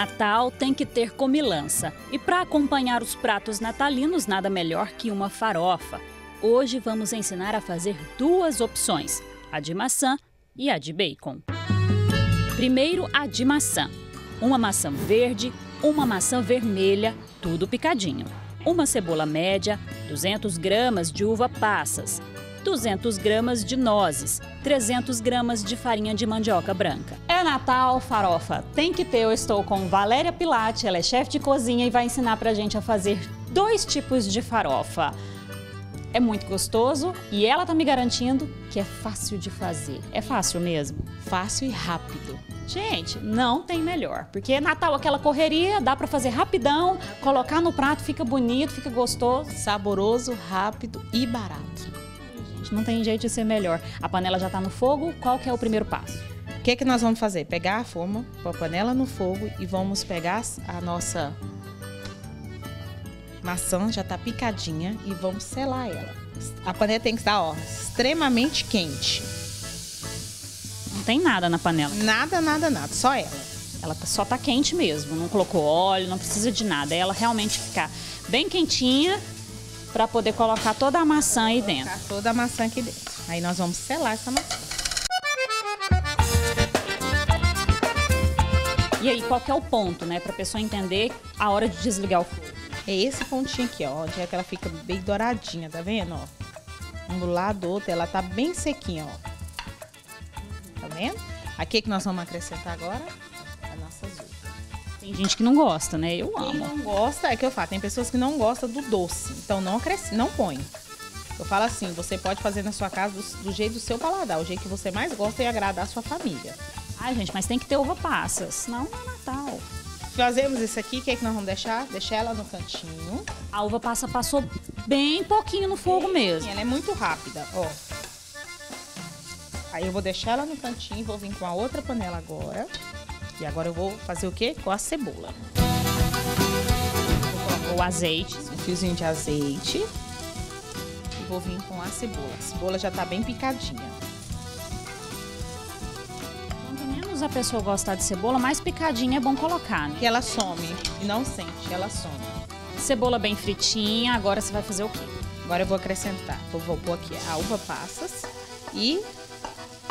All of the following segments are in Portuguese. Natal tem que ter comilança. E para acompanhar os pratos natalinos, nada melhor que uma farofa. Hoje vamos ensinar a fazer duas opções, a de maçã e a de bacon. Primeiro, a de maçã. Uma maçã verde, uma maçã vermelha, tudo picadinho. Uma cebola média, 200 gramas de uva passas, 200 gramas de nozes, 300 gramas de farinha de mandioca branca. É Natal, farofa tem que ter. Eu estou com Valéria Pilatti, ela é chefe de cozinha e vai ensinar pra gente a fazer dois tipos de farofa. É muito gostoso e ela tá me garantindo que é fácil de fazer. É fácil mesmo? Fácil e rápido. Gente, não tem melhor, porque Natal aquela correria, dá pra fazer rapidão, colocar no prato, fica bonito, fica gostoso, saboroso, rápido e barato. Não tem jeito de ser melhor. A panela já tá no fogo, qual que é o primeiro passo? O que nós vamos fazer? Pegar a forma, pôr a panela no fogo e vamos pegar a nossa maçã, já tá picadinha, e vamos selar ela. A panela tem que estar, ó, extremamente quente. Não tem nada na panela. Nada, nada, nada, só ela. Ela só tá quente mesmo, não colocou óleo, não precisa de nada. É ela realmente ficar bem quentinha, para poder colocar toda a maçã aí dentro. Toda a maçã aqui dentro. Aí nós vamos selar essa maçã. E aí, qual que é o ponto, né? Para a pessoa entender a hora de desligar o fogo. É esse pontinho aqui, ó. Onde é que ela fica bem douradinha, tá vendo? Ó? Um do lado do outro, ela tá bem sequinha, ó. Tá vendo? Aqui é que nós vamos acrescentar agora a nossa azul. Tem gente que não gosta, né? Eu amo. Quem não gosta, é que eu falo, tem pessoas que não gostam do doce, então não põe. Eu falo assim, você pode fazer na sua casa do jeito do seu paladar, o jeito que você mais gosta e agradar a sua família. Ai, gente, mas tem que ter uva passas, senão não é Natal. Fazemos isso aqui, o que é que nós vamos deixar? Deixar ela no cantinho. A uva passa passou bem pouquinho no fogo mesmo. Ela é muito rápida, ó. Aí eu vou deixar ela no cantinho, vou vir com a outra panela agora. E agora eu vou fazer o quê? Com a cebola. Vou colocar o azeite, um fiozinho de azeite. E vou vir com a cebola. A cebola já tá bem picadinha. Quanto menos a pessoa gostar de cebola, mais picadinha é bom colocar, né? Que ela some e não sente, ela some. Cebola bem fritinha, agora você vai fazer o quê? Agora eu vou acrescentar, vou pôr aqui a uva passas e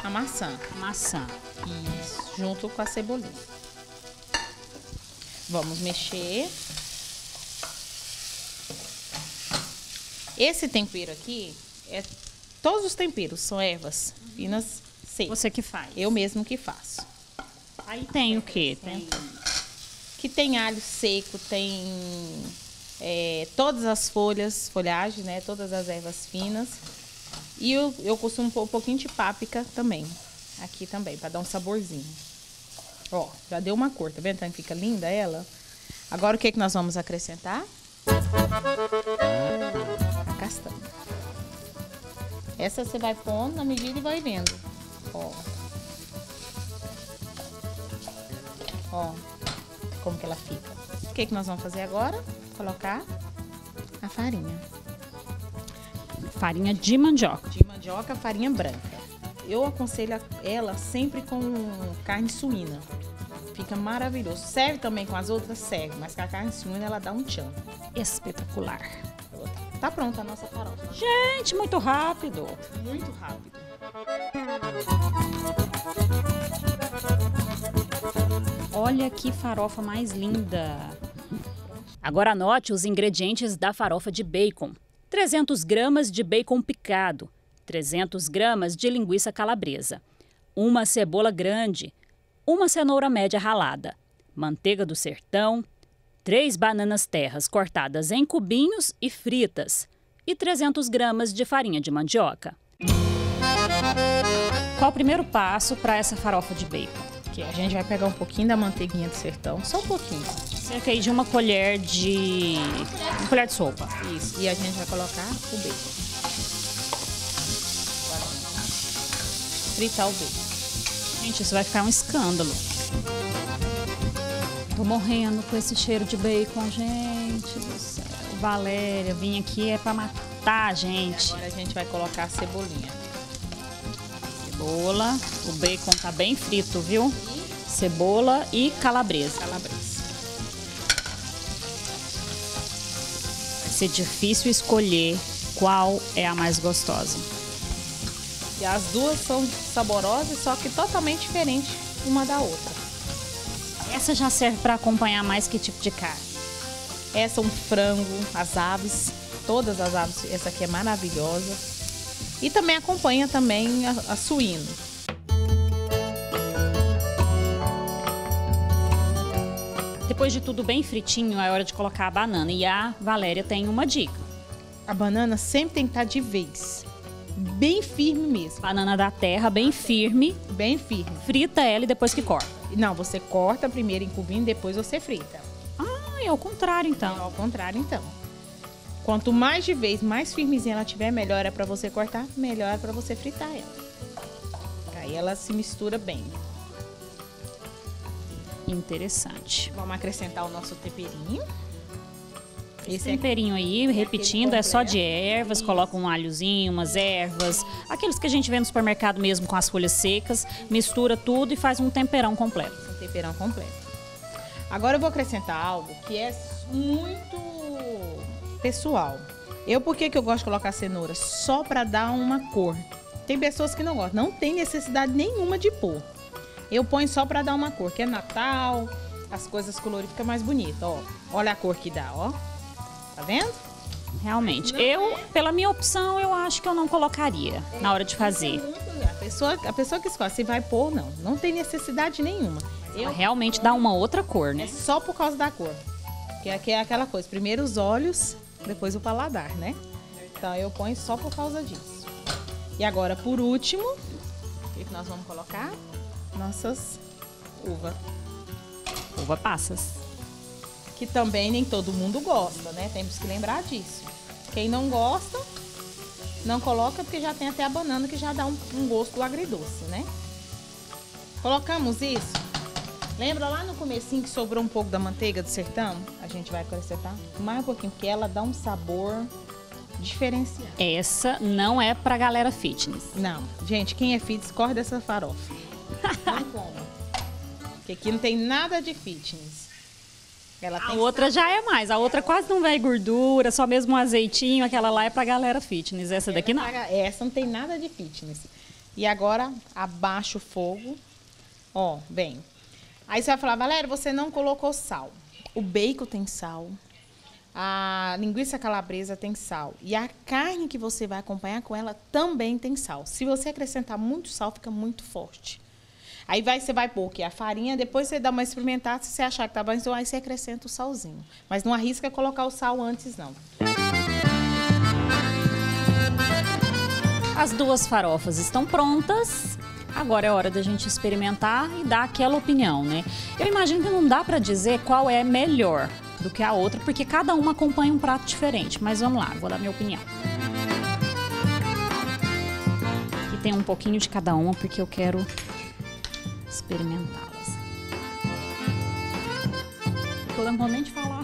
a maçã. Maçã. Isso, junto com a cebolinha. Vamos mexer. Esse tempero aqui, todos os temperos são ervas finas secas. Você que faz? Eu mesmo que faço. Aí tem o quê? Tem alho seco, tem todas as folhagens, né? Todas as ervas finas. E eu costumo pôr um pouquinho de páprica também. Aqui também, para dar um saborzinho. Ó, já deu uma cor, tá vendo? Então fica linda ela. Agora o que é que nós vamos acrescentar? A castanha. Essa você vai pondo na medida e vai vendo. Ó. Ó, como que ela fica. O que é que nós vamos fazer agora? Colocar a farinha. Farinha de mandioca. De mandioca, farinha branca. Eu aconselho ela sempre com carne suína. Fica maravilhoso. Serve também com as outras? Serve. Mas com a carne suína ela dá um tchan. Espetacular. Tá pronta a nossa farofa. Gente, muito rápido. Muito rápido. Olha que farofa mais linda. Agora anote os ingredientes da farofa de bacon. 300 gramas de bacon picado. 300 gramas de linguiça calabresa, uma cebola grande, uma cenoura média ralada, manteiga do sertão, 3 bananas terras cortadas em cubinhos e fritas e 300 gramas de farinha de mandioca. Qual o primeiro passo para essa farofa de bacon? Que a gente vai pegar um pouquinho da manteiguinha do sertão, só um pouquinho. Cerca aí de uma colher de sopa. Isso, e a gente vai colocar o bacon. Fritar o bacon. Gente, isso vai ficar um escândalo. Tô morrendo com esse cheiro de bacon, gente do céu. Valéria, vim aqui é pra matar a gente. E agora a gente vai colocar a cebolinha. Cebola, o bacon tá bem frito, viu? Cebola e calabresa. Calabresa. ser difícil escolher qual é a mais gostosa. E as duas são saborosas, só que totalmente diferentes uma da outra. Essa já serve para acompanhar mais que tipo de carne? Essa é um frango, as aves, todas as aves, essa aqui é maravilhosa. E também acompanha também a suíno. Depois de tudo bem fritinho, é hora de colocar a banana. E a Valéria tem uma dica. A banana sempre tem que estar de vez, bem firme mesmo. Banana da terra, bem firme. Bem firme. Frita ela e depois que corta. Não, você corta primeiro em cubinho, depois você frita. Ah, é ao contrário então. É ao contrário então. Quanto mais de vez, mais firmezinha ela tiver, melhor é pra você cortar, melhor é pra você fritar ela. Aí ela se mistura bem. Interessante. Vamos acrescentar o nosso temperinho. Esse temperinho aí, repetindo, é só de ervas, coloca um alhozinho, umas ervas, aqueles que a gente vê no supermercado mesmo com as folhas secas, mistura tudo e faz um temperão completo. Um temperão completo. Agora eu vou acrescentar algo que é muito pessoal. Por que eu gosto de colocar cenoura? Só para dar uma cor. Tem pessoas que não gostam, não tem necessidade nenhuma de pôr. Eu ponho só para dar uma cor, que é Natal, as coisas coloridas ficam mais bonitas, ó. Olha a cor que dá, ó. Tá vendo? Realmente. Pela minha opção, eu acho que eu não colocaria na hora de fazer. A pessoa que escolhe se vai pôr ou não. Não tem necessidade nenhuma. Realmente dá uma outra cor, né? É só por causa da cor. Que é aquela coisa. Primeiro os olhos, depois o paladar, né? Então eu ponho só por causa disso. E agora, por último, o que nós vamos colocar? Nossas uvas. Uva passas. Que também nem todo mundo gosta, né? Temos que lembrar disso. Quem não gosta, não coloca, porque já tem até a banana que já dá um gosto agridoce, né? Colocamos isso. Lembra lá no comecinho que sobrou um pouco da manteiga do sertão? A gente vai acrescentar mais um pouquinho, porque ela dá um sabor diferenciado. Essa não é pra galera fitness. Não. Gente, quem é fitness, corre dessa farofa. Não coma. Porque aqui não tem nada de fitness. A outra já é mais, a outra quase não vai gordura, só mesmo um azeitinho, aquela lá é pra galera fitness, essa daqui não. Essa não tem nada de fitness. E agora, abaixa o fogo, ó, vem. Aí você vai falar, Valéria, você não colocou sal. O bacon tem sal, a linguiça calabresa tem sal e a carne que você vai acompanhar com ela também tem sal. Se você acrescentar muito sal, fica muito forte. Aí você vai pôr o quê? A farinha, depois você dá uma experimentada, se você achar que tá bom, então aí você acrescenta o salzinho. Mas não arrisca colocar o sal antes, não. As duas farofas estão prontas. Agora é hora da gente experimentar e dar aquela opinião, né? Eu imagino que não dá pra dizer qual é melhor do que a outra, porque cada uma acompanha um prato diferente. Mas vamos lá, vou dar minha opinião. Aqui tem um pouquinho de cada uma, porque eu quero experimentá-las. Tô dando vontade de falar.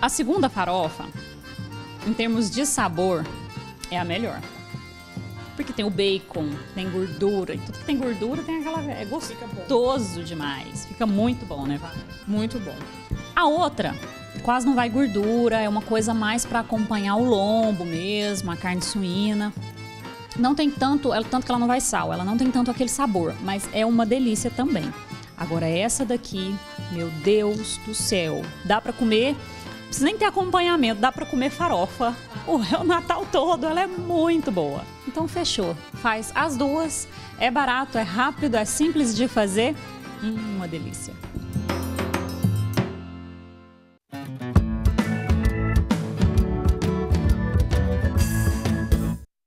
A segunda farofa, em termos de sabor, é a melhor. Porque tem o bacon, tem gordura, e tudo que tem gordura tem aquela... é gostoso demais. Fica muito bom, né, Vá? Muito bom. A outra... quase não vai gordura, é uma coisa mais para acompanhar o lombo mesmo, a carne suína. Não tem tanto, tanto que ela não vai sal, ela não tem tanto aquele sabor, mas é uma delícia também. Agora essa daqui, meu Deus do céu, dá para comer, não precisa nem ter acompanhamento, dá para comer farofa o Natal todo, ela é muito boa. Então fechou, faz as duas, é barato, é rápido, é simples de fazer, uma delícia.